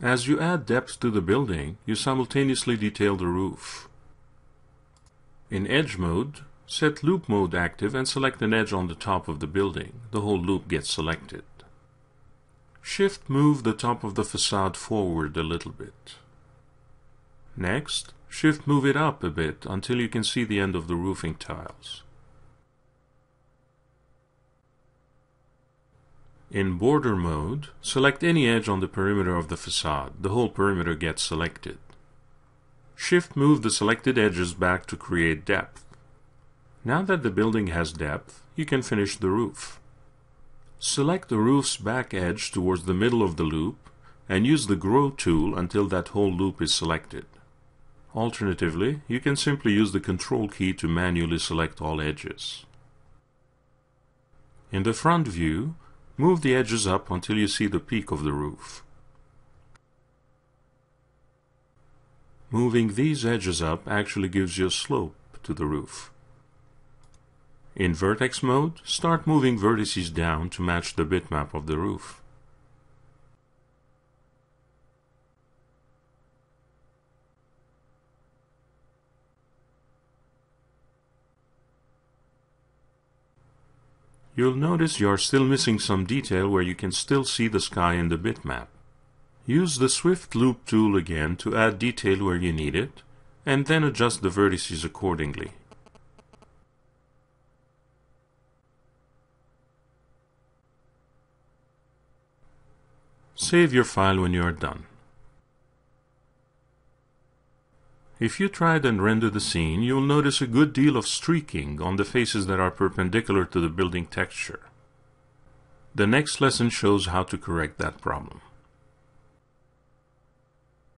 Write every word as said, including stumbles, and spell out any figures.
As you add depth to the building, you simultaneously detail the roof. In Edge mode, set Loop mode active and select an edge on the top of the building. The whole loop gets selected. Shift move the top of the facade forward a little bit. Next, Shift move it up a bit until you can see the end of the roofing tiles. In border mode, select any edge on the perimeter of the facade. The whole perimeter gets selected. Shift move the selected edges back to create depth. Now that the building has depth, you can finish the roof. Select the roof's back edge towards the middle of the loop and use the Grow tool until that whole loop is selected. Alternatively, you can simply use the Control key to manually select all edges. In the front view, move the edges up until you see the peak of the roof. Moving these edges up actually gives you a slope to the roof. In vertex mode, start moving vertices down to match the bitmap of the roof. You'll notice you are still missing some detail where you can still see the sky in the bitmap. Use the Swift Loop tool again to add detail where you need it, and then adjust the vertices accordingly. Save your file when you are done. If you tried and render the scene, you'll notice a good deal of streaking on the faces that are perpendicular to the building texture. The next lesson shows how to correct that problem.